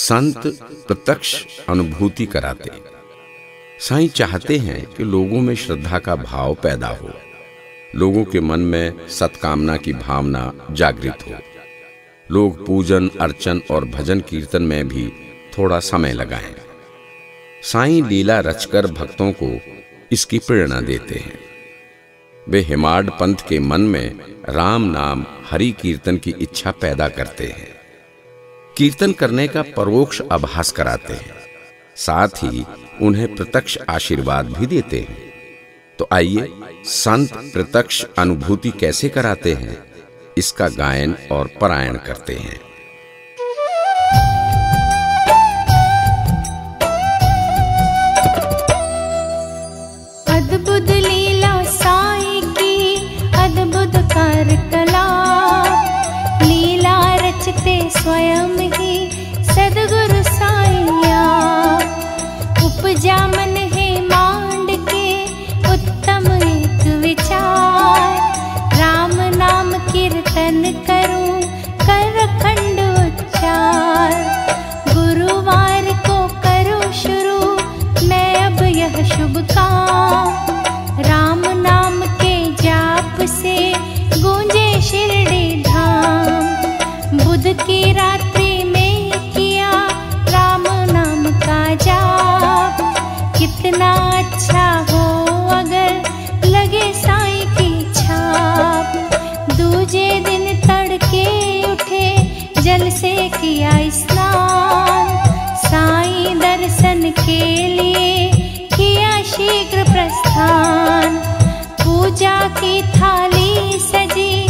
संत प्रत्यक्ष अनुभूति कराते। साईं चाहते हैं कि लोगों में श्रद्धा का भाव पैदा हो, लोगों के मन में सत्कामना की भावना जागृत हो, लोग पूजन अर्चन और भजन कीर्तन में भी थोड़ा समय लगाएं। साईं लीला रचकर भक्तों को इसकी प्रेरणा देते हैं। वे हिमाड पंथ के मन में राम नाम हरि कीर्तन की इच्छा पैदा करते हैं, कीर्तन करने का परोक्ष आभास कराते हैं, साथ ही उन्हें प्रत्यक्ष आशीर्वाद भी देते हैं। तो आइए, संत प्रत्यक्ष अनुभूति कैसे कराते हैं, इसका गायन और पारायण करते हैं। अद्भुत लीला साई की, अद्भुत कार्यकला, लीला रचते स्वयं ही सदगुरु साईया। उपजा मन है मांड के उत्तम एक विचार, राम नाम कीर्तन करूं कर खंड उच्चार। गुरुवार को करो शुरू मैं अब यह शुभ काम, राम नाम के जाप से गूंजे शिरडी धाम। बुध की रात्रि में किया राम नाम का जाप, कितना अच्छा हो अगर लगे साईं की छाप। दूजे दिन तड़के उठे जल से किया स्नान, साईं दर्शन के लिए शीघ्र प्रस्थान। पूजा की थाली सजी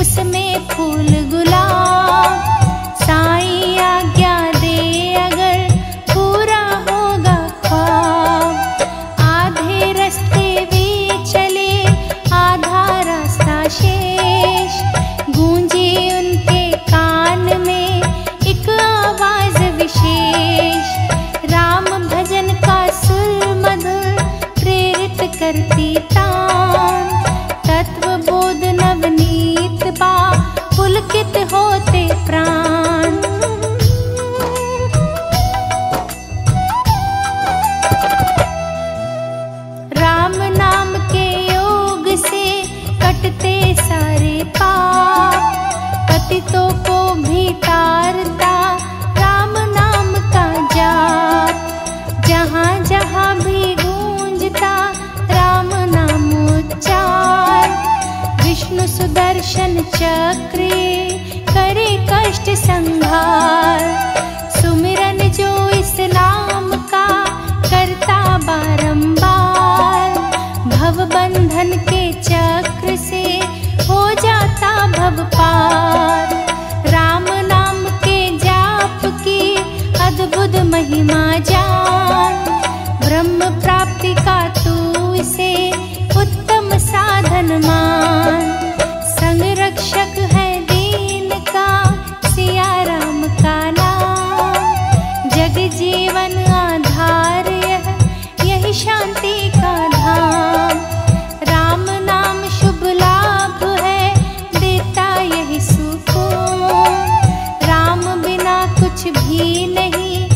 उसमें फूल गुलाब, साईं आज्ञा दे अगर पूरा होगा ख्वाब। आधे रास्ते भी चले आधा रास्ता शेष, गूंजी उनके कान में एक आवाज विशेष। राम भजन का सुर मधुर करती तान, तत्व बोध नवनीत पा पुलकित होते प्राण। राम नाम के योग से कटते सारे पाप, पतितों को भी तारता राम नाम का जाप। जहाँ जहाँ भी गूंजता राम नामोच्चार, विष्णु सुदर्शन चक्रे करे कष्ट संहार। सुमिरन जो इस नाम का करता बारंबार, भव बंधन के चक्र से हो जाता भव पार। राम नाम के जाप की अद्भुत महिमा जान, ब्रह्म प्राप्ति का से उत्तम साधन मान। संरक्षक है दीन का सिया राम का नाम, जग जीवन आधार यही शांति का धाम। राम नाम शुभ लाभ है देता यही सुकून, राम बिना कुछ भी नहीं,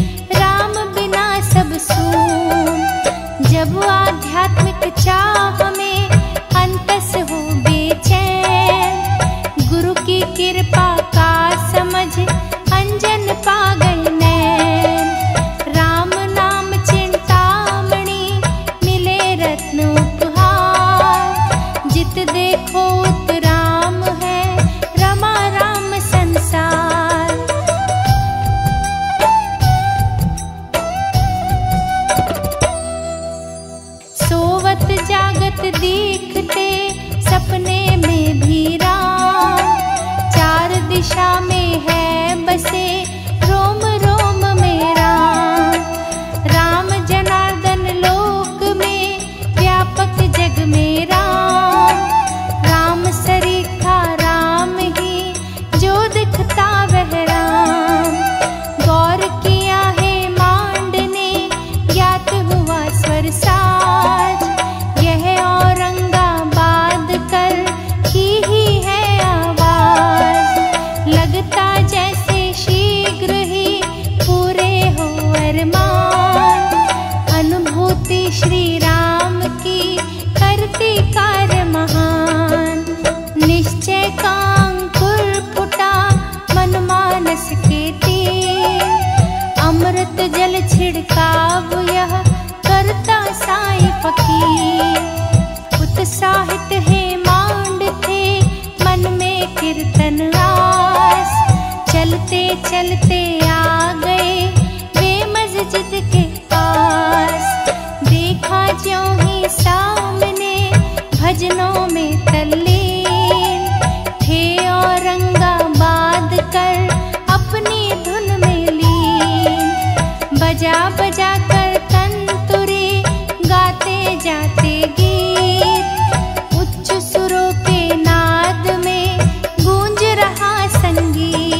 राम बिना सब सून। जब आध्यात्मिक चाह में अंतस हो बेचैन, गुरु की कृपा का समझ अंजन पा गए नैन। राम नाम चिंतामणि मिले रत्न उपहार, जित देखो उत राम है रमा राम संसार। सोवत जागत देखते सपने में भी राम, चार दिशा में है बसे रोम रोम में राम। राम जनार्दन लोक में व्यापक जग में राम, राम सरीखा राम ही जो दिखता वह राम। गौर किया है मांड ने ज्ञात हुआ स्वर सार, जैसे शीघ्र ही पूरे चलते चलते आ गए वे मस्जिद के पास। देखा ज्यों ही सामने भजनों में तल्लीन थे औरंगाबाद कर अपनी धुन में लीन। बजा बजा कर तंतुरे गाते जाते गीत, उच्च सुरों के नाद में गूंज रहा संगीत।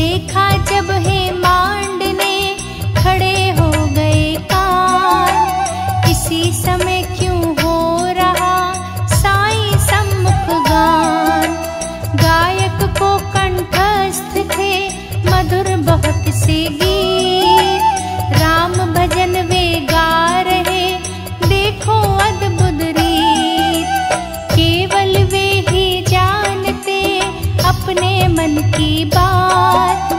देखा जब है मांडने खड़े हो गए कान, इसी समय क्यों हो रहा साई सम्मुख गान। गायक को कंठस्थ थे मधुर बहुत से गीत, राम भजन वे गा रहे देखो अद्भुत रीत। केवल वे ही जानते अपने मन की बात,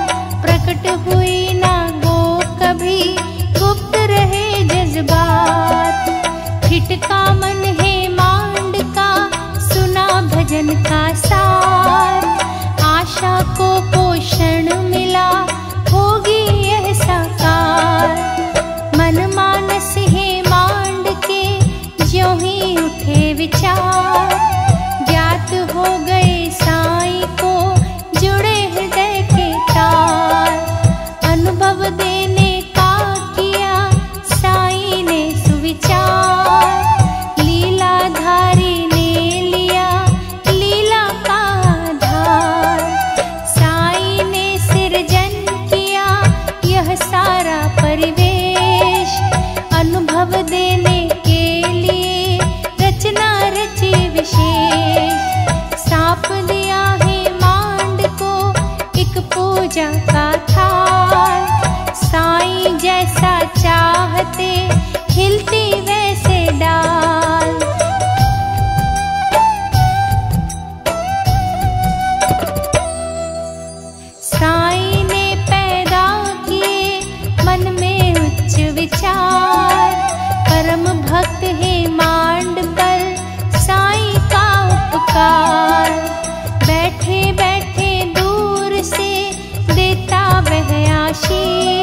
प्रकट हुई ना वो कभी गुप्त रहे जज्बात। खिटका मन है मांड का सुना भजन का सार, आशा को पोषण मिला होगी यह साकार। मन मानस है मांड के ज्यों ही उठे विचार, ज्ञात हो गए साईं को जुड़े हृदय के तार। अनुभव देने का किया साईं ने सुविचार, लीलाधारी ने लिया लीला का आधार। साईं ने सृजन किया यह सारा परिवेश, अनुभव देने के लिए रचना रची विशेष। सांप दिया पूजा का थाल, साईं जैसा चाहते हिलती वैसे डाल। साईं ने पैदा किए मन में उच्च विचार, परम भक्त है मांड पर साईं का उपकार। बैठे बैठे दूर से देता वह आशीष,